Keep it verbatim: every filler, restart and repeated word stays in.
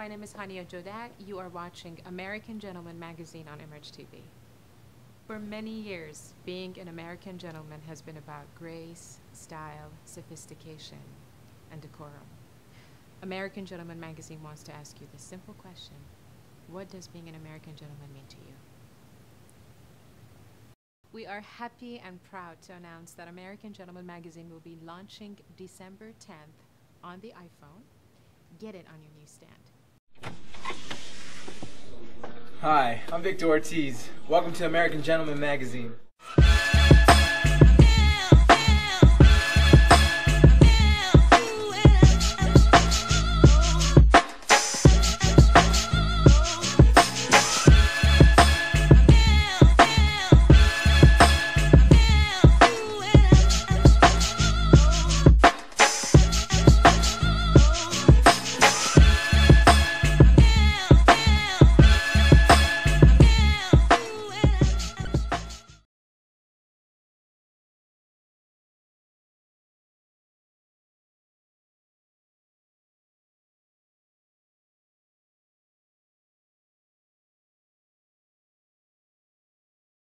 My name is Hanieh Jodat. You are watching American Gentleman Magazine on Emerge T V. For many years, being an American gentleman has been about grace, style, sophistication, and decorum. American Gentleman Magazine wants to ask you this simple question. What does being an American gentleman mean to you? We are happy and proud to announce that American Gentleman Magazine will be launching December tenth on the iPhone. Get it on your newsstand. Hi, I'm Victor Ortiz. Welcome to American Gentleman Magazine.